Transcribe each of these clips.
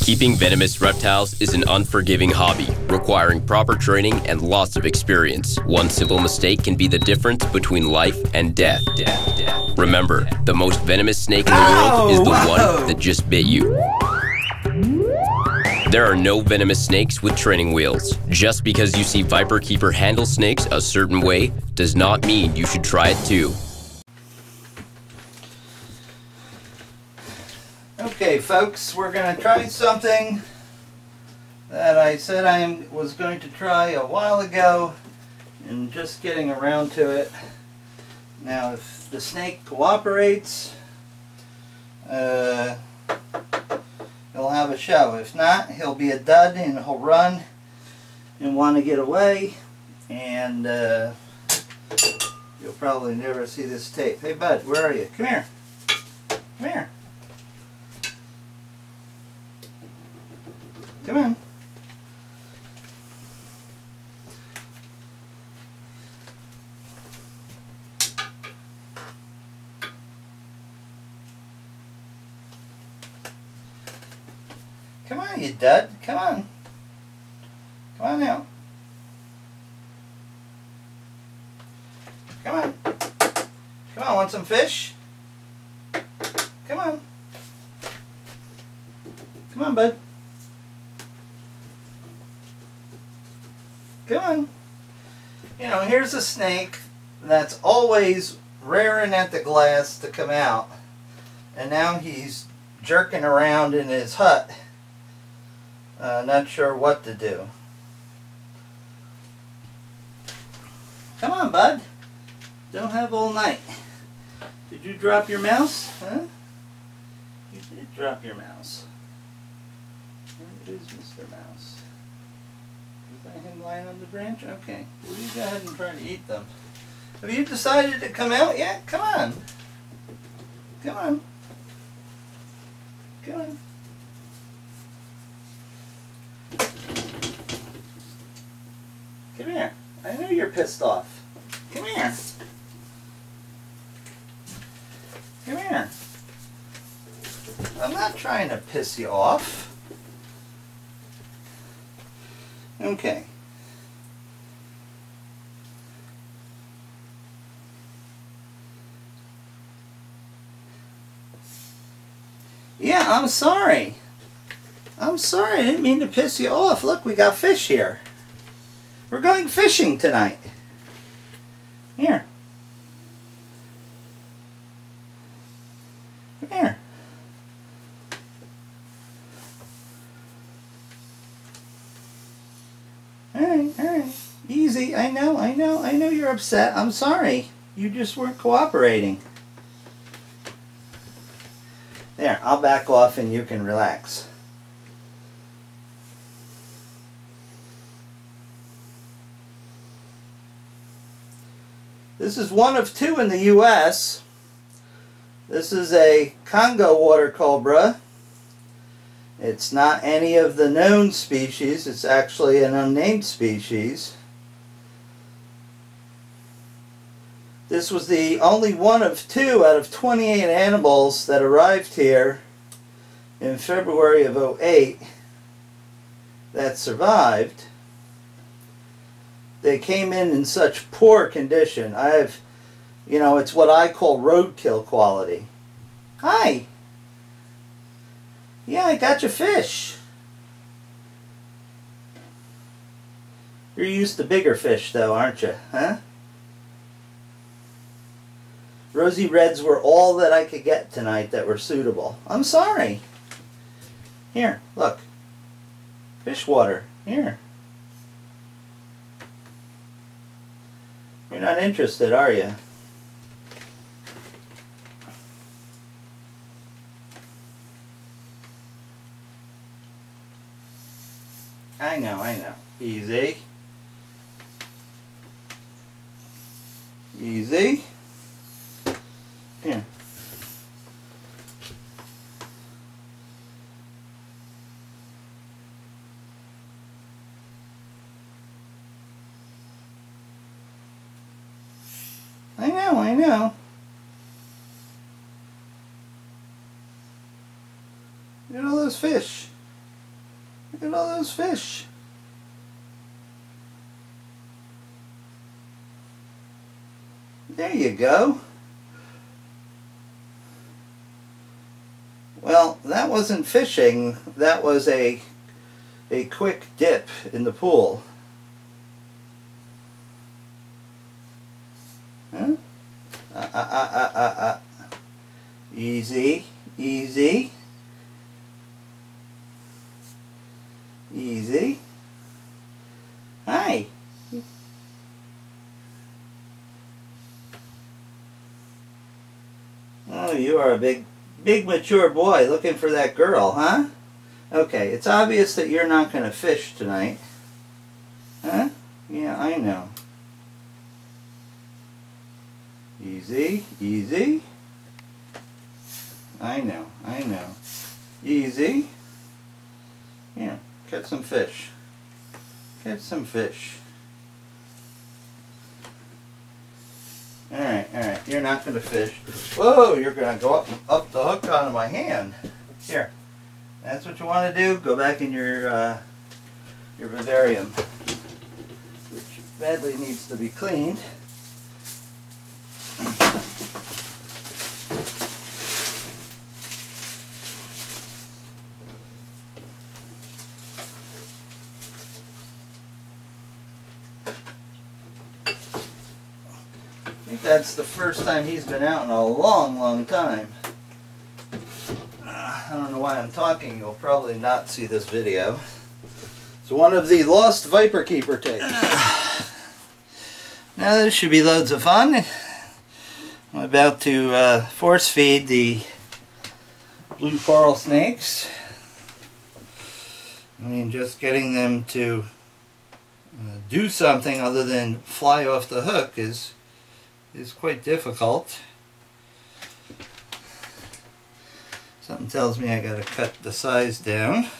Keeping venomous reptiles is an unforgiving hobby, requiring proper training and lots of experience. One simple mistake can be the difference between life and death. Remember, the most venomous snake in the world is the one that just bit you. There are no venomous snakes with training wheels. Just because you see Viper Keeper handle snakes a certain way does not mean you should try it too. Okay folks, we're going to try something that I said I was going to try a while ago and just getting around to it. Now if the snake cooperates, he'll have a show. If not, he'll be a dud and he'll run and want to get away, and you'll probably never see this tape. Hey bud, where are you? Come here. Come here. Come on. Come on, you dud. Come on. Come on now. Come on. Come on, want some fish? Come on. Come on, bud. Come on. You know, here's a snake that's always raring at the glass to come out, and now he's jerking around in his hut, not sure what to do. Come on, bud. Don't have all night. Did you drop your mouse? Huh? You did drop your mouse. Where is Mr. Mouse? Him lying on the branch? Okay. Well, you go ahead and try to eat them. Have you decided to come out yet? Come on. Come on. Come on. Come here. I know you're pissed off. Come here. Come here. I'm not trying to piss you off. Okay. Yeah, I'm sorry. I'm sorry, I didn't mean to piss you off. Look, we got fish here. We're going fishing tonight. Here. Come here. Alright. Easy. I know you're upset. I'm sorry. You just weren't cooperating. There, I'll back off and you can relax. This is one of two in the U.S. This is a Congo water cobra. It's not any of the known species, it's actually an unnamed species. This was the only one of two out of 28 animals that arrived here in February of '08 that survived. They came in such poor condition. You know, it's what I call roadkill quality. Hi! Yeah, I got your fish. You're used to bigger fish though, aren't you? Huh? Rosy reds were all that I could get tonight that were suitable. I'm sorry. Here, look. Fish water. Here. You're not interested, are you? I know. Easy. Easy. Here. I know. Look at all those fish. Look at all those fish. There you go. Well, that wasn't fishing. That was a quick dip in the pool. Huh? Easy, easy, easy. Hi. Oh, you are a big mature boy looking for that girl, huh? Okay, it's obvious that you're not going to fish tonight. Huh? Yeah, I know. Easy, easy. I know, I know. Easy. Yeah, catch some fish. Catch some fish. Alright, alright, you're not going to fish. Whoa, you're going to go up the hook onto my hand. Here, that's what you want to do. Go back in your vivarium, which badly needs to be cleaned. I think that's the first time he's been out in a long, long time. I don't know why I'm talking. You'll probably not see this video. It's one of the lost Viper Keeper tapes. Now this should be loads of fun. I'm about to force feed the blue coral snakes. I mean, just getting them to do something other than fly off the hook is quite difficult. Something tells me I gotta cut the size down. Well,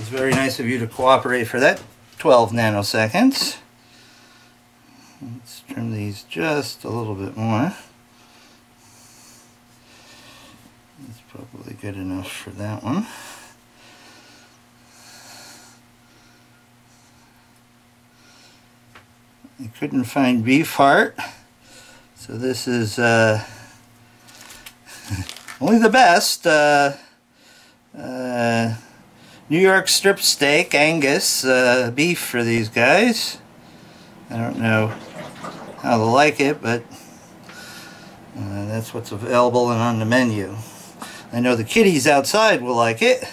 it's very nice of you to cooperate for that 12 nanoseconds. Let's trim these just a little bit more. That's probably good enough for that one. I couldn't find beef heart. So this is only the best New York strip steak, Angus beef for these guys. I don't know how they like it, but that's what's available and on the menu. I know the kitties outside will like it.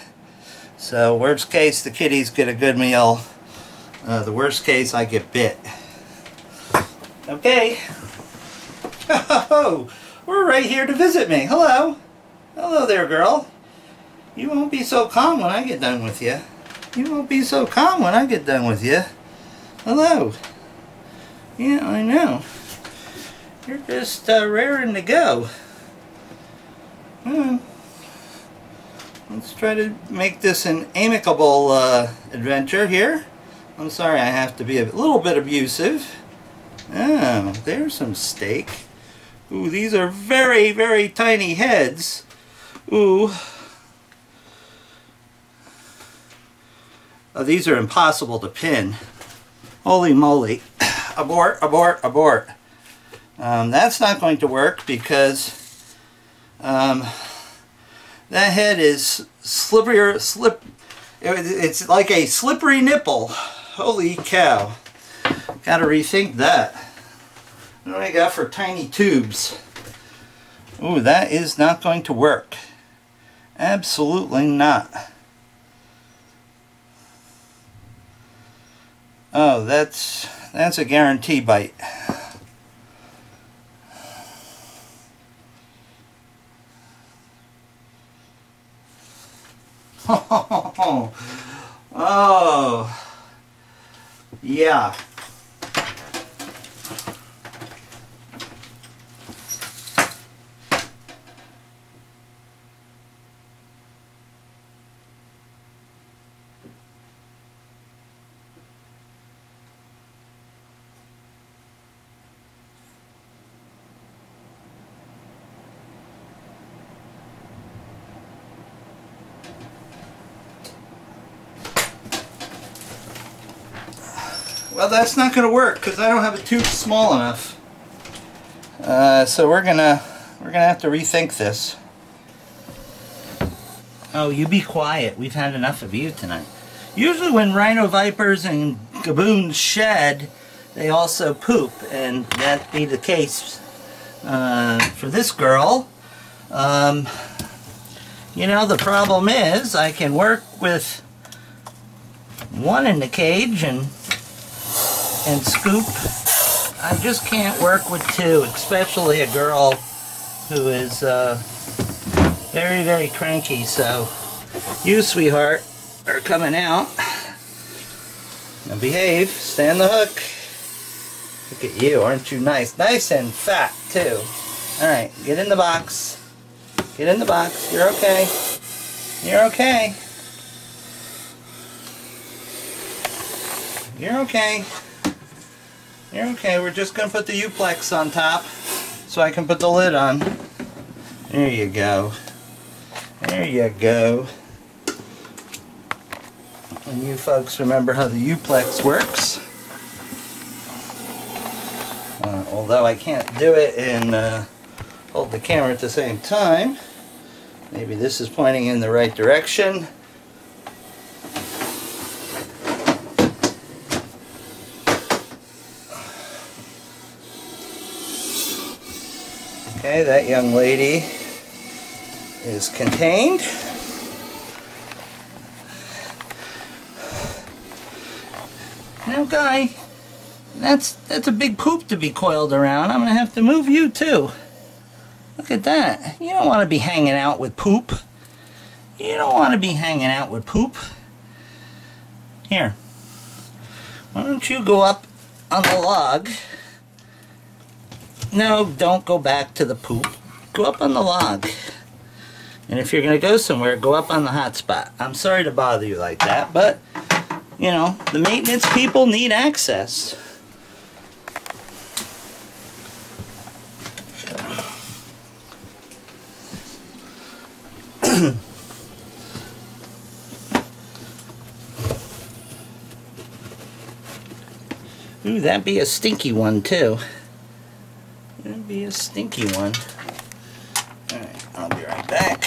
So worst case, the kitties get a good meal. The worst case, I get bit. Okay. Oh, we're right here to visit me. Hello. Hello there, girl. You won't be so calm when I get done with you. You won't be so calm when I get done with you. Hello. Yeah, I know. You're just raring to go. Well, let's try to make this an amicable adventure here. I'm sorry I have to be a little bit abusive. Oh, there's some steak. Ooh, these are very, very tiny heads. Ooh. Oh, these are impossible to pin. Holy moly. Abort, abort, abort. That's not going to work because that head is slipperier, it's like a slippery nipple. Holy cow. Gotta rethink that. What do I got for tiny tubes? Ooh, that is not going to work. Absolutely not. Oh, that's a guarantee bite. Oh, yeah. Well, that's not going to work because I don't have a tube small enough. So we're gonna have to rethink this. Oh, you be quiet. We've had enough of you tonight. Usually when rhino vipers and gaboons shed, they also poop, and that be the case for this girl. You know, the problem is I can work with one in the cage and scoop. I just can't work with two, especially a girl who is very, very cranky. So you, sweetheart, are coming out. Now behave. Stay on the hook. Look at you. Aren't you nice? Nice and fat, too. Alright, get in the box. Get in the box. You're okay. You're okay. You're okay. You're okay. We're just going to put the Uplex on top so I can put the lid on. There you go. There you go. And you folks remember how the Uplex works. Although I can't do it and hold the camera at the same time. Maybe this is pointing in the right direction. Okay, that young lady is contained. Now, guy, that's a big poop to be coiled around. I'm gonna have to move you too. Look at that. You don't want to be hanging out with poop. You don't want to be hanging out with poop. Here. Why don't you go up on the log? No, don't go back to the poop. Go up on the log. And if you're going to go somewhere, go up on the hot spot. I'm sorry to bother you like that, but, you know, the maintenance people need access. Ooh, that'd be a stinky one, too. That'd be a stinky one. Alright, I'll be right back.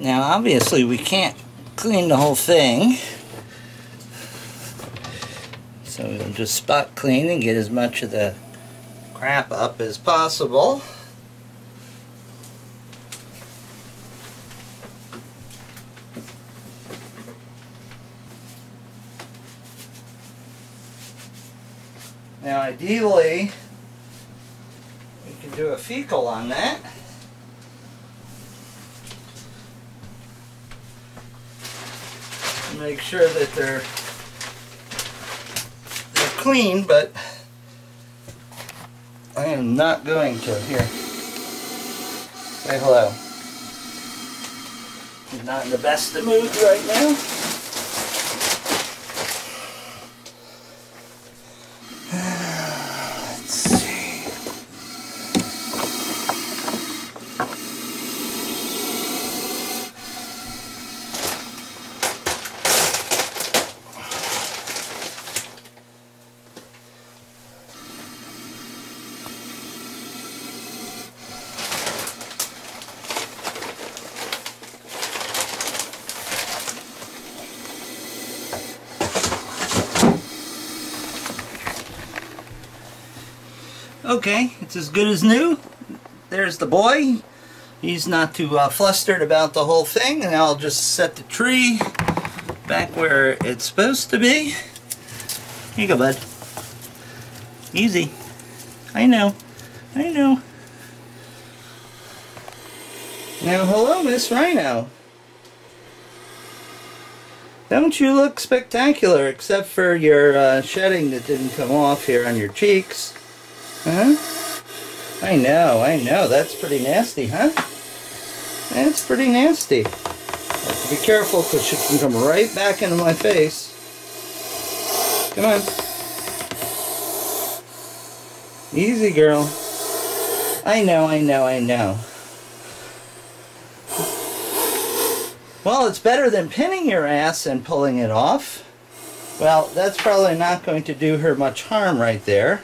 Now, obviously, we can't clean the whole thing, so we'll just spot clean and get as much of the crap up as possible. Now, ideally, we can do a fecal on that. Make sure that they're clean, but I am not going to. Here, say hello. I'm not in the best of mood right now. Let's see. Okay, it's as good as new. There's the boy. He's not too flustered about the whole thing. And I'll just set the tree back where it's supposed to be. Here you go, bud. Easy. I know. I know. Now, hello, Miss Rhino. Don't you look spectacular, except for your shedding that didn't come off here on your cheeks? Huh? I know, that's pretty nasty, huh? That's pretty nasty. I have to be careful, because she can come right back into my face. Come on. Easy, girl. I know. Well, it's better than pinning your ass and pulling it off. Well, that's probably not going to do her much harm right there.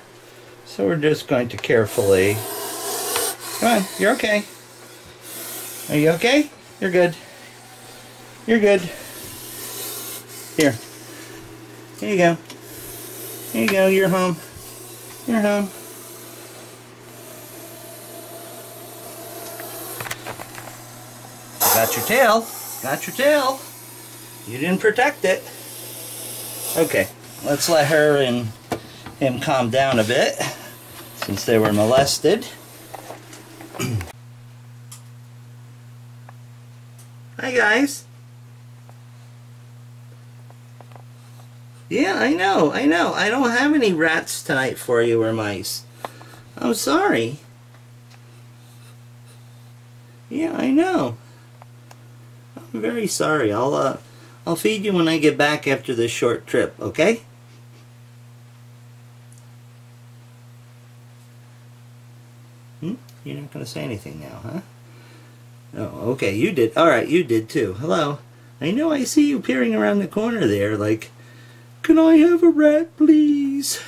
So we're just going to carefully... Come on, you're okay. Are you okay? You're good. You're good. Here. Here you go. Here you go, you're home. You're home. Got your tail. Got your tail. You didn't protect it. Okay, let's let her and him calm down a bit since they were molested. Hi guys. Yeah, I know. I don't have any rats tonight for you or mice. I'm sorry. Yeah, I know. I'm very sorry. I'll feed you when I get back after this short trip, okay? You're not going to say anything now, huh? Oh, okay, you did. Alright, you did too. Hello. I know I see you peering around the corner there, like, can I have a rat, please?